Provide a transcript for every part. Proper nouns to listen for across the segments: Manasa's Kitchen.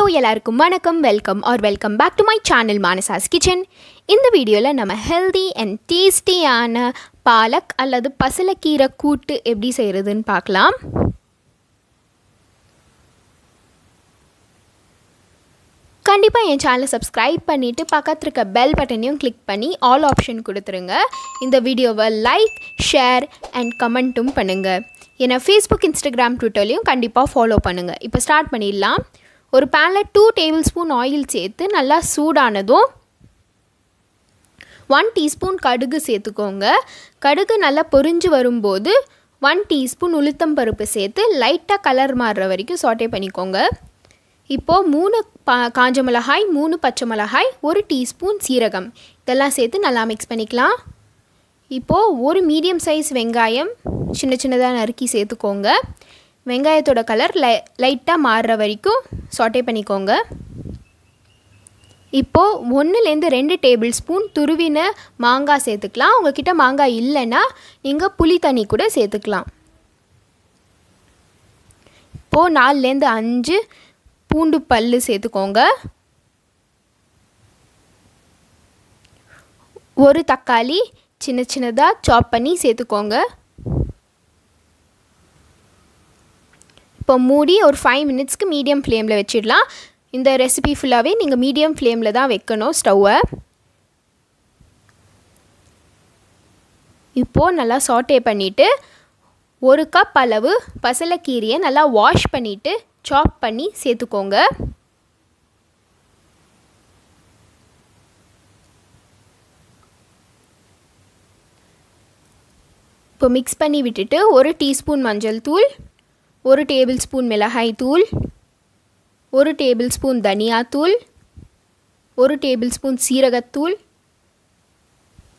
Hello எல்லாருக்கும் வணக்கம் welcome or welcome back to my channel Manasa's Kitchen. இந்த வீடியோல நம்ம ஹெல்தி அண்ட் டேஸ்டியான பாலக் அல்லது பசலக்கீரை கூட்டு எப்படி செய்யறதுன்னு பார்க்கலாம். கண்டிப்பா என் சேனலை subscribe பண்ணிட்டு பக்கத்துல இருக்க bell பட்டனையும் click பண்ணி all option கொடுத்துருங்க. இந்த வீடியோவை like, share and comment பண்ணுங்க. ஏனா Facebook, Instagram, Twitterலயும் கண்டிப்பா follow பண்ணுங்க. இப்போ ஸ்டார்ட் பண்ணிடலாம். ஒரு panல 2 tablespoon oil சேர்த்து நல்லா சூடானதும் 1 teaspoon கடுகு சேர்த்துக்கோங்க. கடுகு நல்லா பொரிஞ்சு வரும்போது 1 teaspoon உளுத்தம் பருப்பு சேர்த்து லைட்டா கலர் மாறுற வரைக்கும் சோட்டே பண்ணிக்கோங்க. இப்போ 3 காஞ்ச மிளகாய், 3 பச்சை மிளகாய், 1 டீஸ்பூன் சீரகம் இதெல்லாம் சேர்த்து நல்லா mix பண்ணிக்கலாம். இப்போ ஒரு மீடியம் சைஸ் வெங்காயம் சின்ன சின்னதா நறுக்கி சேர்த்துக்கோங்க. வெங்காயத்தோட கலர் லைட்டா மாறுற வரைக்கும் சோட்டே பண்ணிக்கோங்க. இப்போ 1 ல இருந்து 2 டேபிள்ஸ்பூன் துருவின மாங்காய் சேர்த்துக்கலாம். உங்ககிட்ட மாங்காய் இல்லனா நீங்க புளி தண்ணி கூட சேர்த்துக்கலாம். இப்போ 4 ல இருந்து 5 பூண்டு பல்லு சேர்த்துக்கோங்க. ஒரு தக்காளி சின்ன சின்னதா சாப் பண்ணி சேர்த்துக்கோங்க. இப்போ மூடி ஒரு 5 மினிட்ஸ்க்கு மீடியம் ஃப்ளேம்ல வெச்சிடலாம். இந்த ரெசிபி ஃபுல்லாவே நீங்க மீடியம் ஃப்ளேம்ல தான் வைக்கணும் ஸ்டவ்வை. இப்போ நல்லா சாட்டே பண்ணிட்டு 1 கப் அளவு பசலக்கீரையை நல்லா வாஷ் பண்ணிட்டு சாப் பண்ணி சேர்த்துக்கோங்க. இப்போ mix பண்ணி விட்டுட்டு 1 டீஸ்பூன் மஞ்சள் தூள், 1 tablespoon மிளகாய் தூள், 1 tablespoon தனியா தூள், 1 tablespoon சீரகத்தூள்,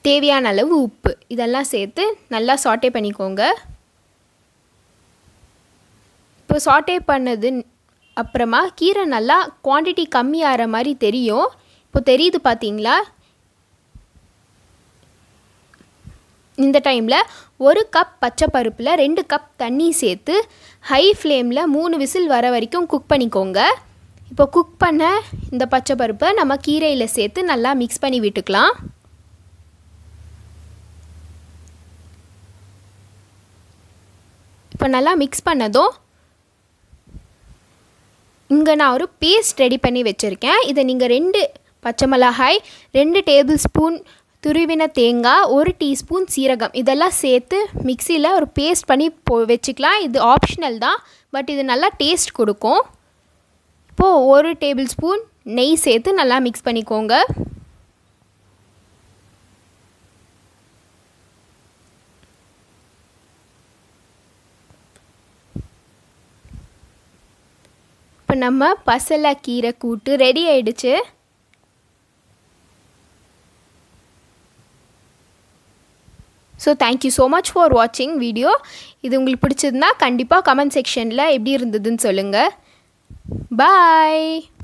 தேவையான அளவு உப்பு இதெல்லாம் சேர்த்து நல்லா சாட்டே பண்ணிக்கோங்க. இப்போ சாட்டே பண்ணது அப்புறமா கீரை நல்லா குவாண்டிட்டி கம்மி ஆற மாதிரி தெரியும். இப்போ தெரியுது பாத்தீங்களா? இந்த டைம்ல 1 கப் பச்சை பருப்புல 2 கப் தண்ணி சேர்த்து ஹை ஃப்ளேம்ல 3 விசில் வர வரைக்கும் குக் பண்ணிக்கோங்க. இப்போ குக் பண்ண இந்த பச்சை பருப்பை நம்ம கீரையில சேர்த்து நல்லா mix பண்ணி விட்டுக்கலாம். இப்போ நல்லா mix பண்ணதும் இங்க நான் ஒரு பேஸ்ட் ரெடி பண்ணி வச்சிருக்கேன். இத நீங்க 2 பச்சை மிளகாய், 2 டேபிள்ஸ்பூன் துருவின தேங்காய், 1 டீஸ்பூன் சீரகம் இதெல்லாம் சேர்த்து மிக்ஸில ஒரு பேஸ்ட் பண்ணி வெச்சுக்கலாம். இது ஆப்ஷனல் தான், பட் இது நல்லா டேஸ்ட் கொடுக்கும். இப்போ 1 டேபிள்ஸ்பூன் நெய் சேர்த்து நல்லா mix பண்ணிக்கோங்க. இப்போ நம்ம பசலை கீரை கூட்டு ரெடி ஆயிடுச்சு. So thank you so much for watching video. இது உங்களுக்கு பிடிச்சதுன்னா கண்டிப்பா comment sectionல எப்படி இருந்ததுன்னு சொல்லுங்க. Bye.